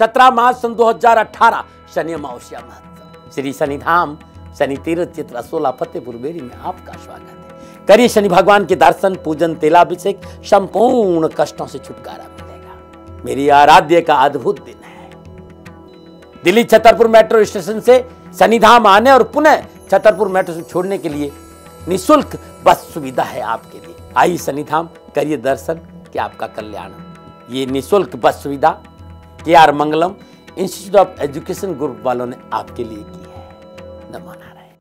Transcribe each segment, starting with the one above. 17 मार्च 2018 शनि अमावस्या महत्व श्री शनिधाम शनि तीर्थ चित्र 16 फतेहपुर बेरी में आपका स्वागत है। करिए शनि भगवान के दर्शन, पूजन, तेलाभिषेक, संपूर्ण कष्टों से छुटकारा मिलेगा। मेरी आराध्य का अद्भुत दिन है। दिल्ली छतरपुर मेट्रो स्टेशन से शनिधाम आने और पुनः छतरपुर मेट्रो से छोड़ने के लिए निःशुल्क बस सुविधा है आपके लिए। आइए शनिधाम करिए दर्शन, कि आपका कल्याण। ये निःशुल्क बस सुविधा KR Mangalam institute of education group वालों ने आपके लिए की है। नमः नारायण।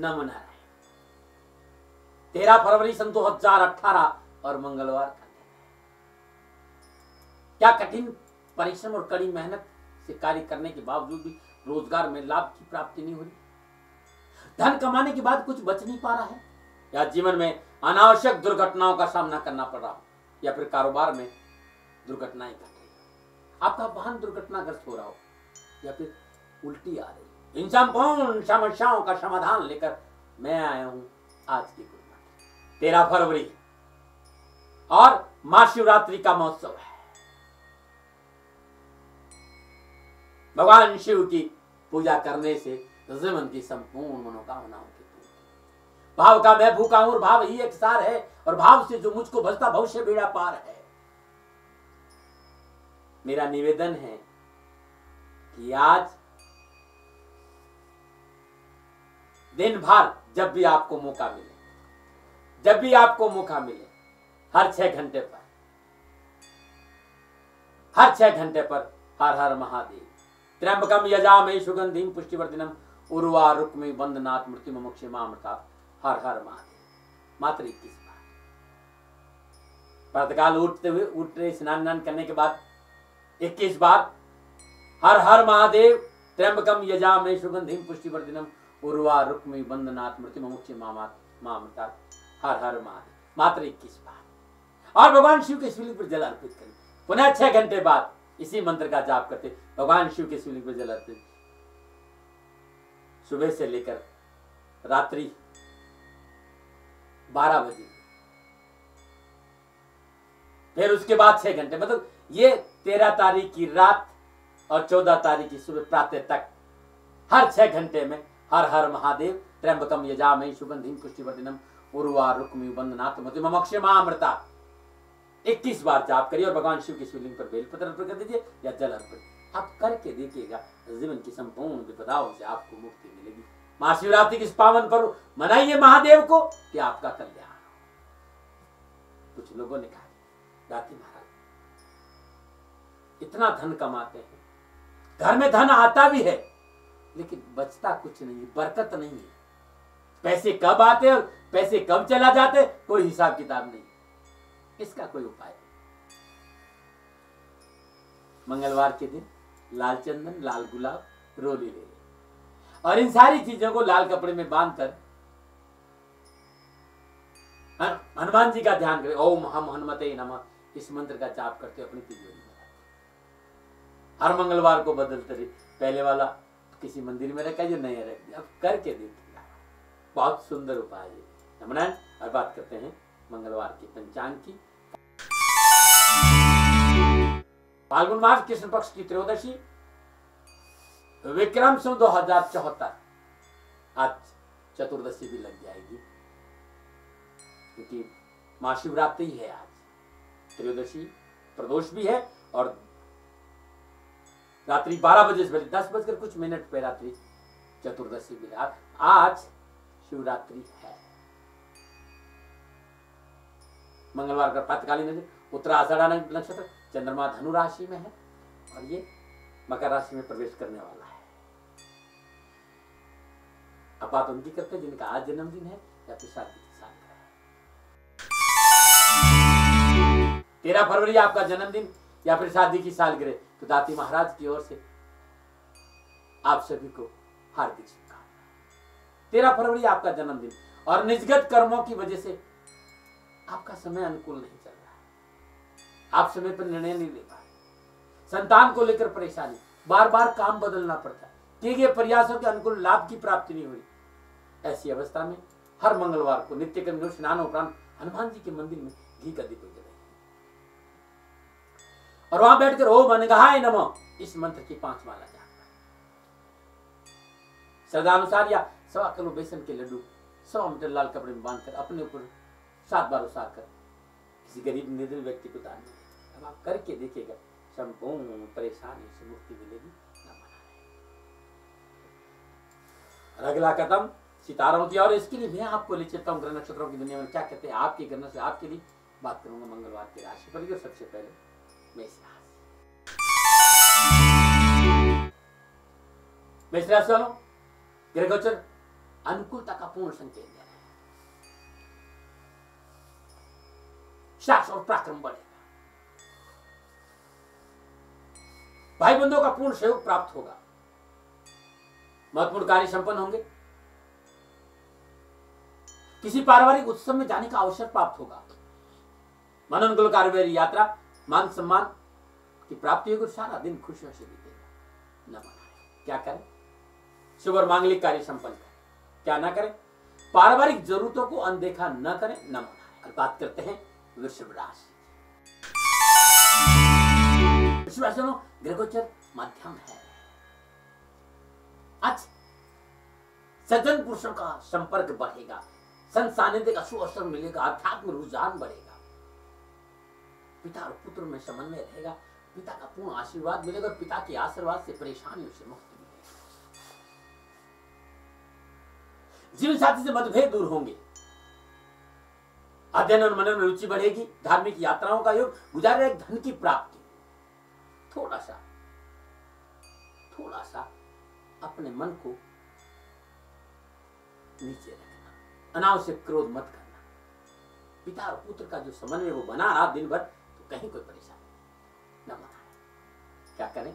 नमः नारायण। 13 फरवरी 2018 और मंगलवार का दिन। क्या कठिन परिश्रम और कड़ी मेहनत से कार्य करने के बावजूद भी रोजगार में लाभ की प्राप्ति नहीं हो रही? धन कमाने के बाद कुछ बच नहीं पा रहा है, या जीवन में अनावश्यक दुर्घटनाओं का सामना करना पड़ रहा हो, या फिर कारोबार में दुर्घटनाएं घट रही हो, आपका वाहन दुर्घटनाग्रस्त हो रहा हो, या फिर उल्टी आ रही हो। इन संपूर्ण समस्याओं का समाधान लेकर मैं आया हूं आज के गुरुमंत्र। 13 फरवरी और महाशिवरात्रि का महोत्सव है। भगवान शिव की पूजा करने से जीवन की संपूर्ण मनोकामनाओं की पूर्ति। भाव का मैं भूखा हूं और भाव ही एक सार है, और भाव से जो मुझको भजता भविष्य बेड़ा पार है। मेरा निवेदन है कि आज दिन भर जब भी आपको मौका मिले हर 6 घंटे पर हर हर महादेव। त्र्यंबकम यजामहे सुगंधिम पुष्टिवर्धिनम उर्वा रुक्मी वंदनात् मृत्युम मोक्षमामृता। हर हर महादेव मात्र 21 बार। प्रातःकाल उठते स्नान करने के बाद 21 बार हर हर महादेव, त्र्यंबकम यजामहे सुगंधिम पुष्टिवर्धिनम उर्वा रुक्मी वंदनात् मृत्युम मोक्षमामृता। हर हर महादेव मात्र 21 बार। और भगवान शिव के शिवलिंग पर जल अर्पित करें। पुनः 6 घंटे बाद इसी मंत्र का जाप करते भगवान शिव के शिवलिंग पर जल अर्पित सुबह से लेकर रात्रि 12 बजे, फिर उसके बाद 6 घंटे, मतलब ये 13 तारीख की रात और 14 तारीख की सुबह प्रातः तक हर 6 घंटे में हर हर महादेव, त्र्यंबकम यजामहे सुगंधिम पुष्टिवर्धिनम उर्वा रुक्मी वंदनात् मृत्युम मोक्षमामृता 21 बार जाप करिए और भगवान शिव के शिवलिंग पर बेलपत्र अर्पण कर दीजिए या जल अर्पण। आप करके देखिएगा, जीवन की संपूर्ण विपदाओं से आपको मुक्ति मिलेगी। महाशिवरात्रि के इस पावन पर्व मनाइए महादेव को, कि आपका कल्याण हो। कुछ लोगों ने कहा, दाती महाराज इतना धन कमाते हैं, घर में धन आता भी है, लेकिन बचता कुछ नहीं, बरकत नहीं है। पैसे कब आते और पैसे कब चला जाते कोई हिसाब किताब नहीं। इसका कोई उपाय नहीं। मंगलवार के दिन लाल चंदन, लाल गुलाब, रोली ले लें और इन सारी चीजों को लाल कपड़े में बांधकर हनुमान जी का ध्यान करें। ओम हम हनुमते नमः, इस मंत्र का जाप करते अपनी तिजोरी में रखें। हर मंगलवार को बदलते रहिए, पहले वाला किसी मंदिर में रखा जो नया रख दिया। अब करके देखिए, बहुत सुंदर उपाय है। नमन और बात करते हैं मंगलवार के पंचांग की। फाल्गुन मास कृष्ण पक्ष की त्रयोदशी, विक्रम सन 2074। आज चतुर्दशी भी लग जाएगी, क्योंकि महाशिवरात्रि है, आज त्रयोदशी प्रदोष भी है, और रात्रि 12 बजे से पहले 10 बजकर कुछ मिनट पे रात्रि चतुर्दशी भी। आज शिवरात्रि है। मंगलवार का प्रातःकालीन उत्तराषाढ़ा नक्षत्र, चंद्रमा धनु राशि में है और ये मकर राशि में प्रवेश करने वाला है। अब बात उनकी करते हैं जिनका आज जन्मदिन है या फिर शादी के साल का है। 13 फरवरी आपका जन्मदिन या फिर शादी की सालगिरह, तो दाती महाराज की ओर से आप सभी को हार्दिक शुभकामनाएं। 13 फरवरी आपका जन्मदिन और निजगत कर्मों की वजह से आपका समय अनुकूल नहीं चल रहा है, आप समय पर निर्णय नहीं ले पा रहे। संतान को लेकर परेशानी, बार बार काम बदलना पड़ता है, किए गए प्रयासों के अनुकूल लाभ की प्राप्ति नहीं हुई। ऐसी अवस्था में हर मंगलवार को नित्यक्रम जो स्नान उपरांत हनुमान जी के मंदिर में घी का दीपक जलाएं और वहां बैठकर ओम अनघाय नमः इस मंत्र की 5 माला जापना है। श्रद्धानुसार या 1.25 किलो बेसन के लड्डू 100 मीटर लाल कपड़े में बांधकर अपने ऊपर 7 बार उतार कर किसी गरीब निर्धन व्यक्ति को दान दें। अब आप करके देखिएगा, संपूर्ण परेशानी से मुक्ति मिलेगी। और अगला कदम सितारों की, और इसके लिए मैं आपको ले चलता हूँ ग्रह नक्षत्रों की दुनिया में क्या कहते हैं आपके ग्रह नक्षत्र। आपके लिए बात करूंगा मंगलवार के राशिफल की। सबसे पहले मेष राशि वालों ग्रह गोचर अनुकूलता का पूर्ण संकेत दे रहा है। साहस और पराक्रम बढ़ेगा, भाई बंधुओं का पूर्ण सहयोग प्राप्त होगा, महत्वपूर्ण कार्य संपन्न होंगे, किसी पारिवारिक उत्सव में जाने का अवसर प्राप्त होगा, मनोनुकूल कार्यवाही यात्रा मान सम्मान की प्राप्ति होगी, सारा दिन खुशियों से बीतेगा। न मनाए क्या करें, शुभ और मांगलिक कार्य संपन्न करें, क्या ना करें, पारिवारिक जरूरतों को अनदेखा न करें, न मनाए। और बात करते हैं वृषभ राशि। वृषभ राशि ग्रह गोचर मध्यम है। आज सज्जन पुरुषों का संपर्क बढ़ेगा, संत सानिध्य का सुअवसर मिलेगा, आध्यात्म रुझान बढ़ेगा, पिता और पुत्र में समन्वय रहेगा, पिता का पूर्ण आशीर्वाद मिलेगा, पिता के आशीर्वाद से परेशानियों से मुक्ति मिलेगी, जीवन साथी से मतभेद दूर होंगे, अध्ययन और मनन में रुचि बढ़ेगी, धार्मिक यात्राओं का योग, गुजारे धन की प्राप्ति। थोड़ा सा अपने मन को नीचे रखना, अनावश्यक क्रोध मत करना, पिता और पुत्र का जो समन्वय वो बना रहा दिन भर तो कहीं कोई परेशानी न बनाए। क्या करें,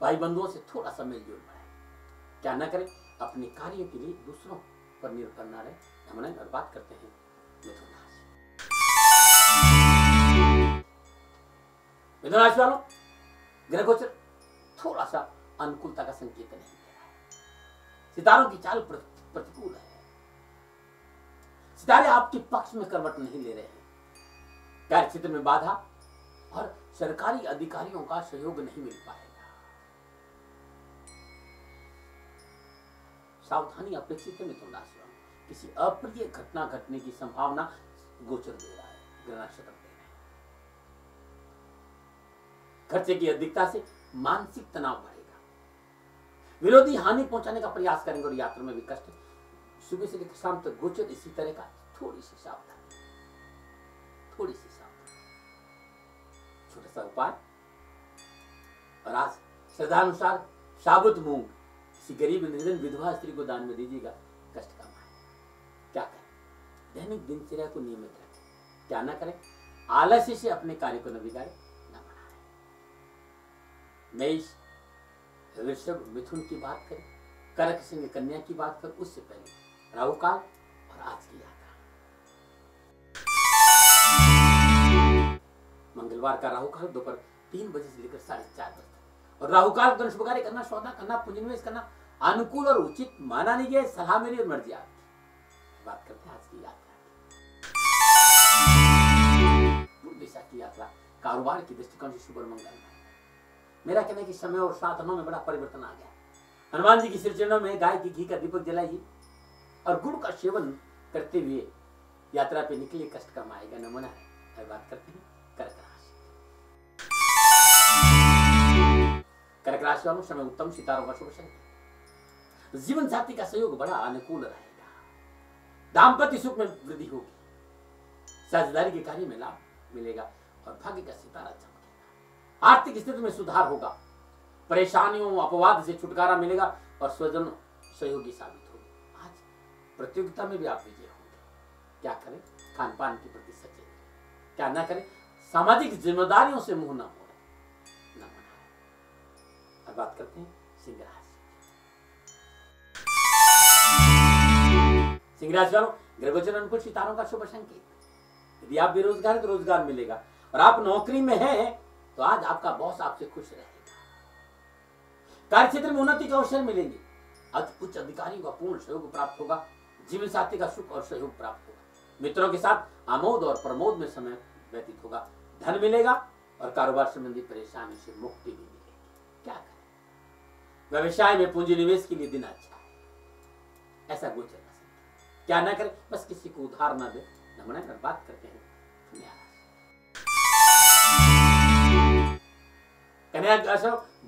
भाई बंधुओं से थोड़ा सा मेलजोल बढ़ाए, क्या ना करें, अपने कार्यों के लिए दूसरों पर निर्भर न रहे, न। और बात करते हैं मिथुन राशि। मिथुन राशि वालों ग्रह गोचर थोड़ा सा अनुकूलता का संकेत नहीं दे रहा है। सितारों की चाल प्रतिकूल है, सितारे आपके पक्ष में करवट नहीं ले रहे हैं, कार्य क्षेत्र में बाधा और सरकारी अधिकारियों का सहयोग नहीं मिल पाएगा। सावधानी अपेक्षित है मिथुन राशि वालों, किसी अप्रिय घटना घटने की संभावना गोचर दे रहा है, ग्रह नक्षत्र दे रहे हैं। खर्चे की अधिकता से मानसिक तनाव बढ़ेगा, विरोधी हानि पहुंचाने का प्रयास करेंगे और यात्रा में भी कष्ट। सुबह से लेकर शाम तक गोचर इसी तरह का, थोड़ी सी सावधानी, छोटा सा उपाय। और आज श्रद्धानुसार साबुत मूंग किसी गरीब निर्धन विधवा स्त्री को दान में दीजिएगा, कष्ट कम आएगा। क्या करें, दैनिक दिनचर्या को नियमित रखें, क्या ना करें, आलस्य से अपने कार्य को न बिगाड़े, न मनाए। मेष वृषभ मिथुन की बात करें, कर्क सिंह कन्या की बात करें, उससे पहले राहु काल और आज की यात्रा। मंगलवार का राहु काल दोपहर 3 बजे से लेकर 4:30 बजे तक, और राहु काल धन शुभ कार्य करना, सौदा करना, पूंजी निवेश करना अनुकूल और उचित माना नहीं गया। सलाह मेरी और मर्जी आपकी। बात करते हैं आज की यात्रा। पूर्व दिशा की यात्रा कारोबार के दृष्टिकोण से शुभ और मंगलमय। मेरा कहना है कि समय और साधनों में बड़ा परिवर्तन आ गया। हनुमान जी की श्रीचरणों में गाय की घी का दीपक जलाइए और गुड़ का सेवन करते हुए यात्रा पे निकले, कष्ट कम आएगा, नमन है। बात करते हैं कर्क राशि। कर्क राशि वालों समय उत्तम, सितारों का शुभ संकेत, जीवन साथी का सहयोग बड़ा अनुकूल रहेगा, दाम्पत्य सुख में वृद्धि होगी, साझेदारी के कार्य में लाभ मिलेगा और भाग्य का सितारा चमकेगा। आर्थिक स्थिति में सुधार होगा, परेशानियों अपवाद से छुटकारा मिलेगा और स्वजन सहयोगी साबित होंगे। आज प्रतियोगिता में भी आप विजयी होंगे। क्या करें, खान पान के प्रति सचेत, क्या ना करें, सामाजिक जिम्मेदारियों से मुंह न मोड़ें, न मनाएं। अब बात करते हैं सिंह राशि। सिंह राशि वालों ग्रह गोचर अनुकूल, सितारों का शुभ संकेत। यदि आप बेरोजगार हैं तो रोजगार मिलेगा, और आप नौकरी में हैं तो आज आपका बॉस आपसे खुश रहेगा, कार्यक्षेत्र में उन्नति के अवसर मिलेंगे, अति उच्च अधिकारी का पूर्ण सहयोग प्राप्त होगा, जीवन साथी का सुख और सहयोग प्राप्त होगा, मित्रों के साथ आमोद और प्रमोद में समय व्यतीत होगा, धन मिलेगा और कारोबार संबंधी परेशानी से मुक्ति भी मिलेगी। क्या करें, व्यवसाय में पूंजी निवेश के लिए दिन अच्छा है, ऐसा गोचर न सकता। क्या ना करें, बस किसी को उधार ना दे, नमना कर बात करते हैं।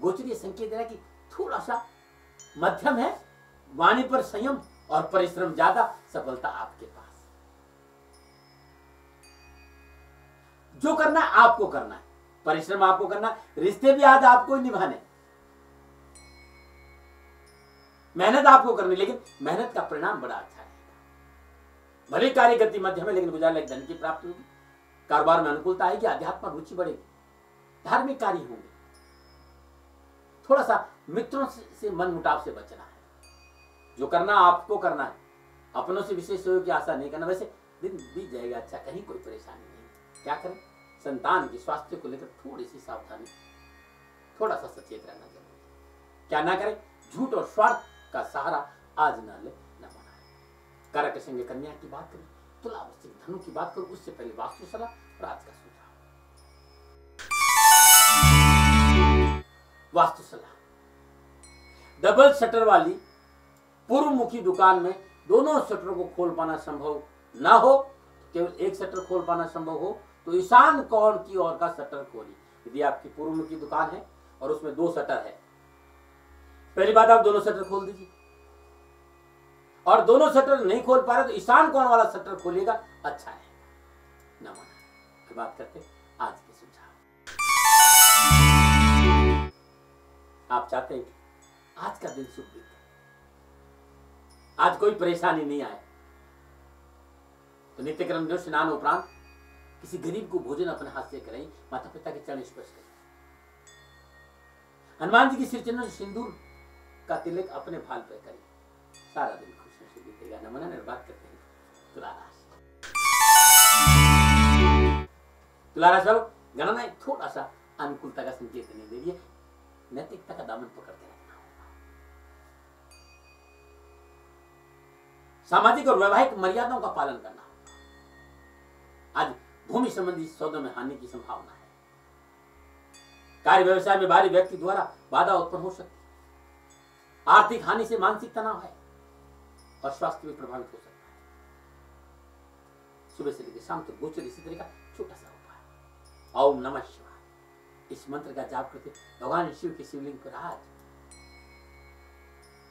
गोचरीय संकेत है कि थोड़ा सा मध्यम है, वाणी पर संयम और परिश्रम ज्यादा, सफलता आपके पास। जो करना है आपको करना है, परिश्रम आपको करना है, रिश्ते भी आज आपको निभाने, मेहनत आपको करनी, लेकिन मेहनत का परिणाम बड़ा अच्छा है। भले कार्य गति मध्यम है, लेकिन गुजार लायक धन की प्राप्ति होगी, कारोबार में अनुकूलता आएगी, आध्यात्म रुचि बढ़ेगी, धार्मिक कार्य होंगे। थोड़ा सा मित्रों से मन मुटाव से बचना है, जो करना आपको करना है, अपनों से विशेष सहयोग की आशा नहीं करना, वैसे दिन बीत जाएगा अच्छा, कहीं कोई परेशानी नहीं। क्या करें, संतान के स्वास्थ्य को लेकर थोड़ी सी सावधानी, थोड़ा सा सचेत रहना जरूरी। क्या ना करें, झूठ और स्वार्थ का सहारा आज न ले, न बनाए। कर्क संग कन्या की बात करें, तुला वृश्चिक धनु की बात करो, उससे पहले वास्तु सलाह और आज का सुझाव। वास्तु सलाह, डबल शटर वाली पूर्व मुखी दुकान में दोनों शटर को खोल पाना संभव ना हो, केवल एक शटर खोल पाना संभव हो तो ईशान कोण की ओर का शटर खोलिए। यदि आपकी पूर्व मुखी दुकान है और उसमें दो शटर है, पहली बात आप दोनों शटर खोल दीजिए, और दोनों शटर नहीं खोल पा रहे तो ईशान कोण वाला शटर खोलिएगा, अच्छा है, न मना। फिर बात करते आज के सुझाव। आप चाहते हैं आज का दिन शुभ बीते, आज कोई परेशानी नहीं आए, तो नित्यक्रम जो स्नान उपरांत किसी गरीब को भोजन अपने हाथ से कराइए, माता पिता के चरण स्पर्श करिए, हनुमान जी की श्री चरण सिंदूर का तिलक अपने भाल पर करिए, सारा दिन खुशी से बीतेगा। नमन निर्वाद करते हैं तुला राशि। तुला राशि वालों, गणना थोड़ा सा अनुकूलता का संकेत नहीं दे रही है, नैतिकता का दामन पकड़ते रहना होगा। सामाजिक और वैवाहिक मर्यादाओं का पालन करना होगा। आज भूमि संबंधी सौदों में हानि की संभावना है। कार्य व्यवसाय में बाहरी व्यक्ति द्वारा बाधा उत्पन्न हो सकती है। आर्थिक हानि से मानसिक तनाव है और स्वास्थ्य भी प्रभावित हो सकता है। सुबह से लेकर शाम तक गोचर इसी तरह का छोटा सा उपाय, ओम नमः शिवाय इस मंत्र का जाप करके भगवान शिव के शिवलिंग पर आज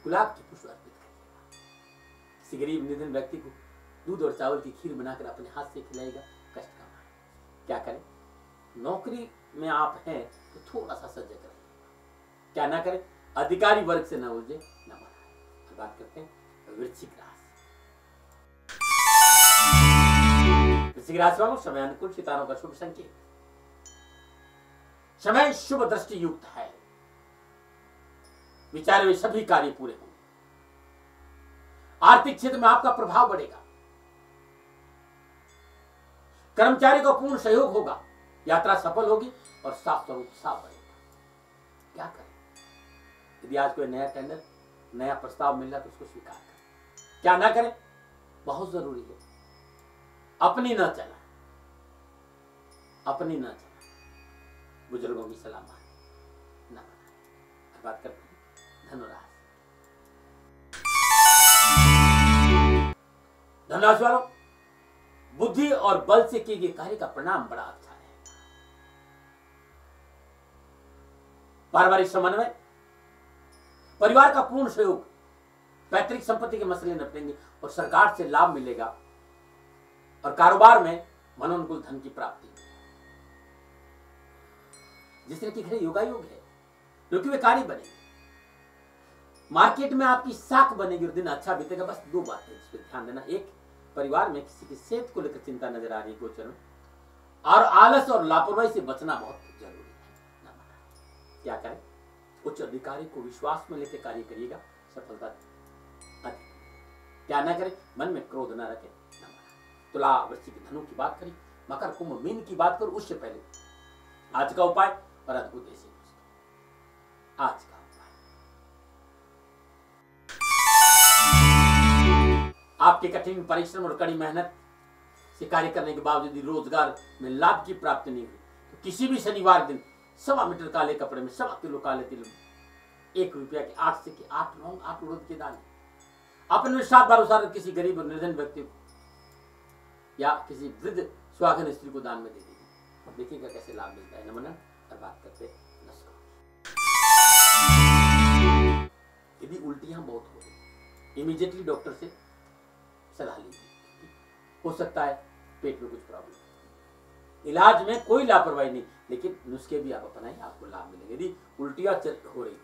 गुलाब के पुष्प अर्पित करिएगा। किसी गरीब निधन व्यक्ति को दूध और चावल की खीर बनाकर अपने हाथ से खिलाएगा, कष्ट कम आएगा। क्या करें, नौकरी में आप हैं तो थोड़ा सा सजग रहिएगा। क्या ना करें, अधिकारी वर्ग से न उलझे, न मनाए। तो बात करते हैं वृश्चिक राशि। वृश्चिक राशि वालों, समय अनुकूल, सितारों का शुभ संकेत, समय शुभ दृष्टि युक्त है, विचार में सभी कार्य पूरे होंगे। आर्थिक क्षेत्र में आपका प्रभाव बढ़ेगा, कर्मचारी का पूर्ण सहयोग होगा, यात्रा सफल होगी और स्वास्थ्य और उत्साह बढ़ेगा। क्या करें, यदि आज कोई नया टेंडर, नया प्रस्ताव मिल रहा तो उसको स्वीकार करें। क्या ना करें, बहुत जरूरी है, अपनी ना चला, अपनी ना चला, बुजुर्गों की सलाह माने, ना मनाए। बात करते हैं धनु राशि। धनु राशि वालों, बुद्धि और बल से किए गए कार्य का परिणाम बड़ा अच्छा है। पारिवारिक समन्वय, परिवार का पूर्ण सहयोग, पैतृक संपत्ति के मसले निपटेंगे और सरकार से लाभ मिलेगा और कारोबार में मनोनुकूल धन की प्राप्ति। जिस तरह की घर योगायोग है, क्योंकि वे कार्य बनेंगे, मार्केट में आपकी साख बनेगी और दिन अच्छा बीतेगा। बस दो बातें इस पर ध्यान देना, एक परिवार में किसी की सेहत को लेकर चिंता नजर आ रही है गोचर में, और आलस और लापरवाही से बचना बहुत जरूरी है। क्या करें, उच्च अधिकारी को विश्वास में लेकर कार्य करिएगा, सफलता अधिक। क्या ना करें, मन में क्रोध ना रखें, न मना। तुला वृश्चिक धनु की बात करी, मकर कुंभ मीन की बात करो, उससे पहले आज का उपाय और अद्भुत ऐसी आज का उपाय। आपके कठिन परिश्रम और कड़ी मेहनत से कार्य करने के बावजूद रोजगार में लाभ की प्राप्ति नहीं हुई तो किसी भी शनिवार दिन 1.25 मीटर काले कपड़े में 1.25 किलो काले तिल में 1 रुपया के 8 लौंग 8 उड़द के दाने अपने 7 बार किसी गरीब और निर्धन व्यक्ति को या किसी वृद्ध सुहागन स्त्री को दान में दे दीजिए। अब देखिएगा कैसे लाभ मिलता है। नमन और बात करते हैं। यदि उल्टियां बहुत हो गई इमीडिएटली डॉक्टर से सलाह लीजिए। हो सकता है पेट में कुछ प्रॉब्लम, इलाज में कोई लापरवाही नहीं, लेकिन नुस्खे भी आप अपनाएं, आपको लाभ मिलेगा। यदि उल्टियां हो रही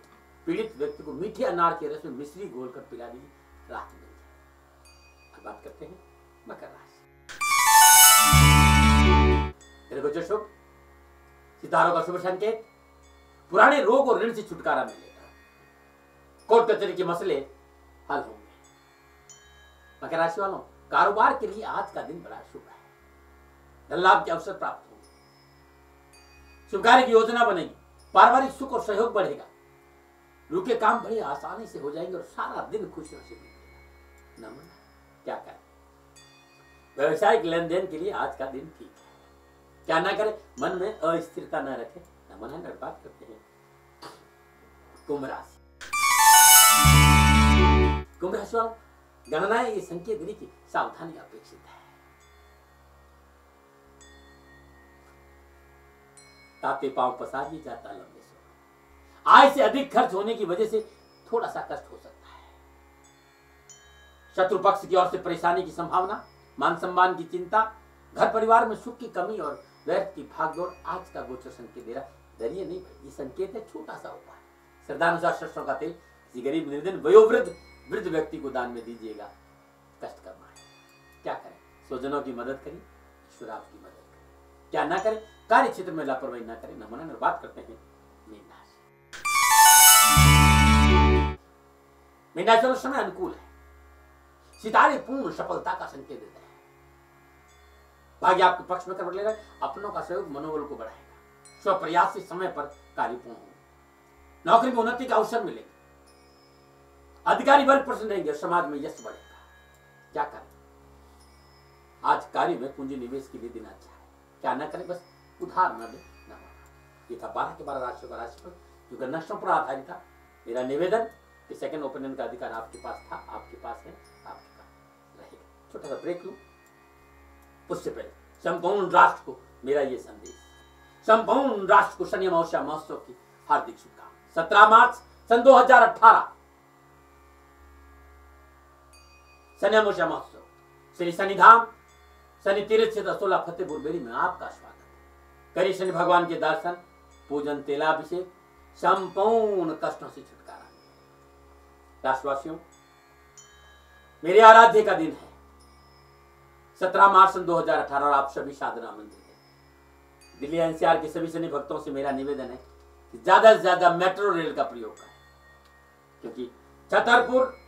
पीड़ित व्यक्ति को मीठे अनार के रस में मिश्री घोल कर पिला दीजिए, राहत मिल जाए। अब बात करते हैं मकर राशि। गोचर शुभ, सितारों का शुभ संकेत, पुराने रोग और ऋण से छुटकारा मिले, कोर्ट कचहरी के मसले हल होंगे। मकर राशि वालों, कारोबार के लिए आज का दिन बड़ा शुभ है, धन लाभ के अवसर प्राप्त होंगे, शुभ कार्य की योजना बनेगी, पारिवारिक सुख और सहयोग बढ़ेगा, रुके काम बड़े आसानी से हो जाएंगे और सारा दिन खुशी से बीतेगा। नमन क्या करें? व्यवसायिक लेन देन के लिए आज का दिन ठीक है, क्या ना करें, मन में अस्थिरता न रखें। नमन है। बात करते हैं कुंभ राशि। कुंभ राशि वालों, गणनाएं ये संकेत देने की सावधानी अपेक्षित है। ताते पांव पसार जाता लंबे सो, आय से अधिक खर्च होने की वजह से थोड़ा सा कष्ट हो सकता है। शत्रु पक्ष की ओर से परेशानी की संभावना, मान सम्मान की चिंता, घर परिवार में सुख की कमी और व्यर्थ की भागदौड़ आज का गोचर संकेत दे रहा है। डरिए नहीं, ये संकेत है, छोटा सा उपाय। श्रद्धानुसार सरसों का तेल गरीब निर्धन वयोवृद्ध व्यक्ति को दान में दीजिएगा, कष्ट करना है। क्या करें? स्वजनों की मदद करें, ईश्वर आपकी मदद करें, क्या ना करें, कार्य क्षेत्र में लापरवाही ना करें। नमन और बात करते हैं मीन राशि। मीन राशि का समय अनुकूल है, सितारे पूर्ण सफलता का संकेत देते हैं, भाग्य आपके पक्ष में करवट लेगा, अपनों का सहयोग मनोबल को बढ़ाएगा, स्व प्रयास से समय पर कार्य पूर्ण होगा, नौकरी में उन्नति का अवसर मिलेगा, अधिकारी वर्ग प्रसन्न रहेंगे, समाज में यश बढ़ेगा। क्या करें? आज कार्य में पूंजी निवेश के लिए दिन अच्छा है, क्या ना करें, बस उधार न देना। ये था 12 के 12 राशियों का राशिफल, जो कि नक्षत्रों पर आधारित था। मेरा निवेदन कि सेकंड ओपिनियन का अधिकार आपके पास था, आपके पास है, आपके पास रहेगा। छोटा सा ब्रेक लूं, उससे पहले संपूर्ण राष्ट्र को मेरा ये संदेश, संपूर्ण राष्ट्र को शनि अमावस्या महोत्सव की हार्दिक शुभकामनाएं। 17 मार्च सन 2018 शनि अमावस्या महोत्सव श्री शनिधाम शनि तीर्थ क्षेत्र 16 फतेहपुर बेरी में आपका स्वागत है। करिए शनि भगवान के दर्शन, पूजन, तेलाभिषेक, संपूर्ण कष्टों से छुटकारा। राष्ट्रवासियों, मेरे आराध्य का दिन है 17 मार्च सन 2018 और आप सभी साधना मंदिर दिल्ली एनसीआर के सभी शनि भक्तों से मेरा निवेदन है कि ज्यादा से ज्यादा मेट्रो रेल का प्रयोग करें, क्योंकि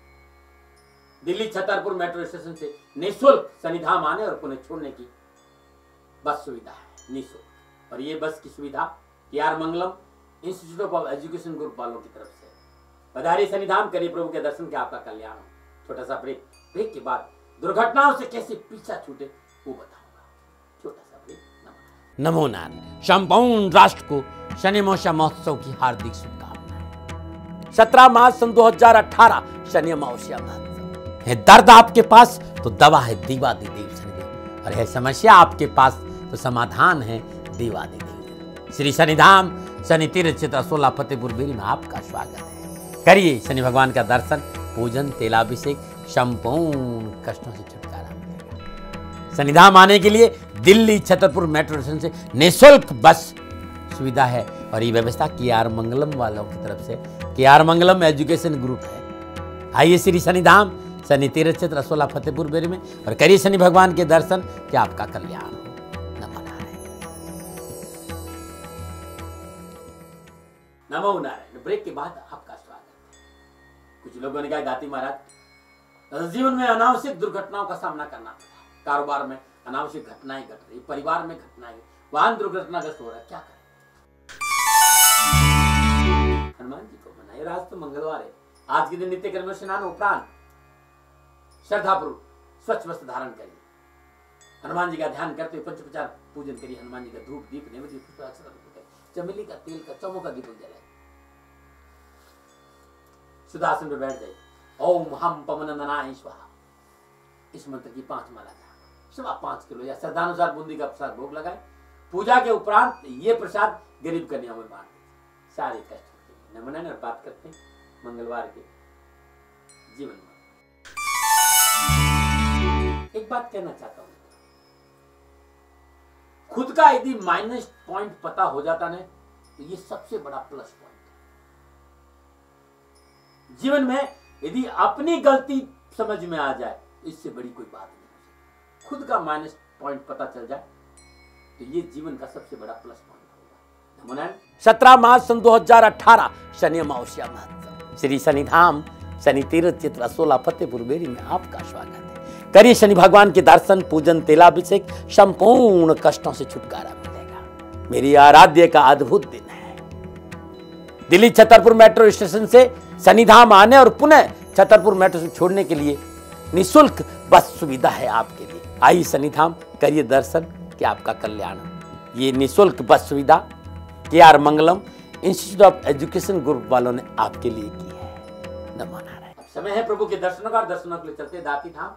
दिल्ली छतरपुर मेट्रो स्टेशन से निःशुल्क शनिधाम आने और पुनः छोड़ने की बस सुविधा है, निःशुल्क। और ये बस की सुविधा K R. Mangalam institute of education group वालों की तरफ से। पधारिए शनिधाम, करिए प्रभु के दर्शन, के आपका कल्याण हो। छोटा सा ब्रेक के बाद दुर्घटनाओं से कैसे पीछा छूटे वो बताऊंगा। छोटा सा ब्रेक। नमो नारायण। संपूर्ण राष्ट्र को शनि अमावस्या महोत्सव की हार्दिक शुभकामनाएं। 17 मार्च सन 2018 शनि अमावस्या महोत्सव है। दर्द आपके पास तो दवा है दीवादेव शनिदेव, और है समस्या आपके पास तो समाधान है दीवादेव। श्री शनिधाम शनि तीर्थ क्षेत्र 16 फतेहपुर बेरी में आपका स्वागत है। करिए शनि भगवान का दर्शन, पूजन, तेलाभिषेक, संपूर्ण कष्टों से छुटकारा मिलेगा। शनिधाम आने के लिए दिल्ली छतरपुर मेट्रो स्टेशन से निःशुल्क बस सुविधा है और ये व्यवस्था के.आर. मंगलम वालों की तरफ से, के.आर. मंगलम एजुकेशन ग्रुप है। आइए श्री शनिधाम शनि तीर्थ क्षेत्र 16 फतेहपुर बेरी में और करिए शनि भगवान के दर्शन, कि आपका कल्याण हो। नमो नारायण। नमो नारायण। ब्रेक के बाद आपका स्वागत है। कुछ लोगों ने कहा दाती महाराज, जीवन में अनावश्यक दुर्घटनाओं का सामना करना पड़ा है, कारोबार में अनावश्यक घटनाएं घट रही, परिवार में घटनाएं, वाहन दुर्घटनाग्रस्त हो रहा है, क्या करें? हनुमान जी को मनाइए। आज तो मंगलवार है। आज के दिन नित्य कर्म स्नान उपरांत श्रद्धापूर्वक स्वच्छ वस्त्र धारण करिए, हनुमान जी का ध्यान करते हुए पंचोपचार पूजन करिए, हनुमान जी का धूप दीप नैवेद्य पुष्पाक्षत, चमेली का तेल का चौमो का दीपक जलाए, सुदासन पर बैठ जाइए। ओम हम पवनंदनाय स्वाहा, इस मंत्र की 5 माला जाप, सुबह 5 किलो या श्रद्धानुसार बूंदी का प्रसाद भोग लगाए। पूजा के उपरांत ये प्रसाद गरीब कन्याओं में बांट दीजिए, सारे कष्ट नमन और बात करते हैं मंगलवार के जीवन में। एक बात कहना चाहता हूं, खुद का यदि माइनस पॉइंट पता हो जाता ना तो ये सबसे बड़ा प्लस पॉइंट है जीवन में। यदि अपनी गलती समझ में आ जाए इससे बड़ी कोई बात नहीं हो सकती। खुद का माइनस पॉइंट पता चल जाए तो ये जीवन का सबसे बड़ा प्लस पॉइंट होगा। 17 मार्च 2018 शनि अमावस्या महत्व, श्री शनिधाम शनि तीर्थ चित्र 16 फतेहपुर बेरी में आपका स्वागत है। करिए शनि भगवान के दर्शन पूजन तेलाभिषेक, संपूर्ण कष्टों से छुटकारा मिलेगा। मेरी आराध्य का अद्भुत दिन है। दिल्ली छतरपुर मेट्रो स्टेशन से शनिधाम आने और पुनः छतरपुर मेट्रो से छोड़ने के लिए निःशुल्क बस सुविधा है आपके लिए। आइए शनिधाम करिए दर्शन कि आपका कल्याण। ये निःशुल्क बस सुविधा KR Mangalam institute of education group वालों ने आपके लिए की है। नमः नारायण। अब समय है प्रभु के दर्शनों का, दर्शनों के लिए चलते दाती धाम।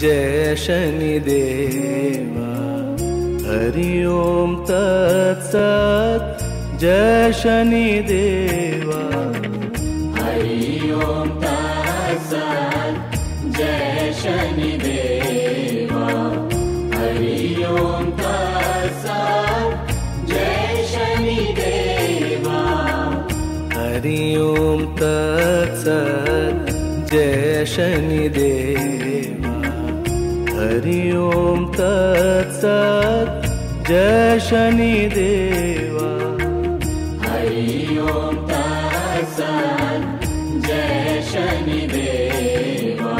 जय शनिदेवा हरि ओम तत्सत्, जय शनिदेवा हरि ओम तत्सत्, जय शनिदेवा हरि ओम तत्सत्, जय शनिदेवा हरि ओम तत्सत्, जय शनिदेवा हरि ओम तत्सत्, जय शनिदेवा हरि ओम तत्सत्, जय शनिदेवा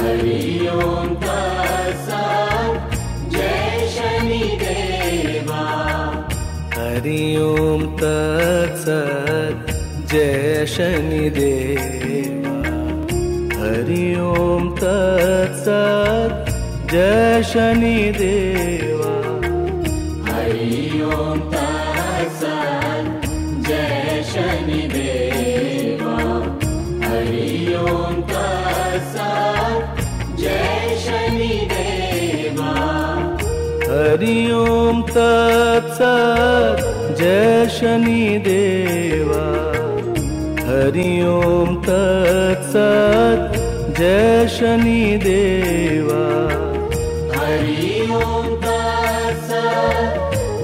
हरि ओम तत्सत्, जय शनिदेवा हरि ओम तत्सत्, जय शनिदेवा हरि ओम तत्सत्, जय शनिदेवा हरि ओम तत्सत्, जय शनिदेवा हरि ओम तत्सत्, जय शनिदेवा हरि ओम तत्सत्, जय शनिदेवा हरि ओम तत्सत्, जय शनिदेवा हरि ओम तत्सत्,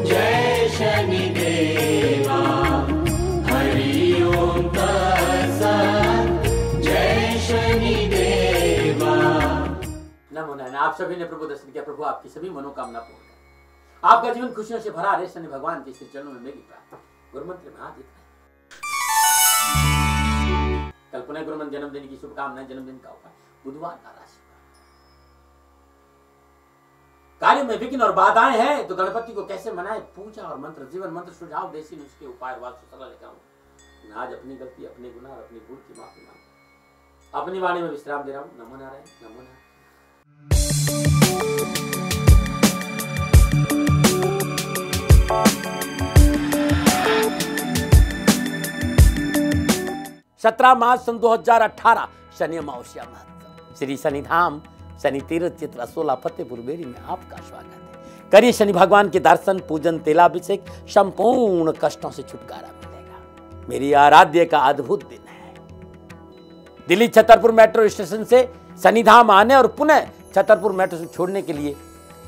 जय शनिदेवा हरि ओम तत्सत्, जय शनिदेवा। नमो नारायण। आप सभी ने प्रभु दर्शन किया, प्रभु आपकी सभी मनोकामना पूर्ण करे, आपका जीवन खुशियों से भरा रहे। शनि भगवान के श्री चरणों में मेरी प्रार्थना। गुरुमंत्र महाराज कल पुनः गुरुमंत्र जन्मदिन की शुभकामनाएं। जन्मदिन का उपाय बुधवार का राशिफल। कार्य में विघ्न और बाधाएं हैं तो गणपति को कैसे मनाएं, पूजा और मंत्र जीवन मंत्र सुझाव देसी नुस्खे उपाय सलाह लिखा हूं। आज अपनी गलती अपने गुनाह और अपनी भूल की माफी मांगू, अपनी वाणी में विश्राम दे रहा हूँ। नमो नारायण। नमो नारायण। 17 मार्च 2018 शनि अमावस्या महत्व, श्री शनिधाम शनि तीर्थ चित्र 16 फतेहपुर बेरी में आपका स्वागत है। करिए शनि भगवान के दर्शन पूजन तेलाभिषेक, संपूर्ण कष्टों से छुटकारा मिलेगा। मेरी आराध्य का अद्भुत दिन है। दिल्ली छतरपुर मेट्रो स्टेशन से शनिधाम आने और पुनः छतरपुर मेट्रो से छोड़ने के लिए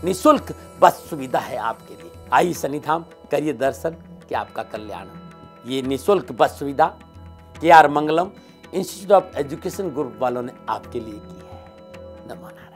निःशुल्क बस सुविधा है आपके लिए। आइए शनिधाम करिए दर्शन कि आपका कल्याण। ये निःशुल्क बस सुविधा KR Mangalam institute of education group वालों ने आपके लिए की है। नमो नारायण।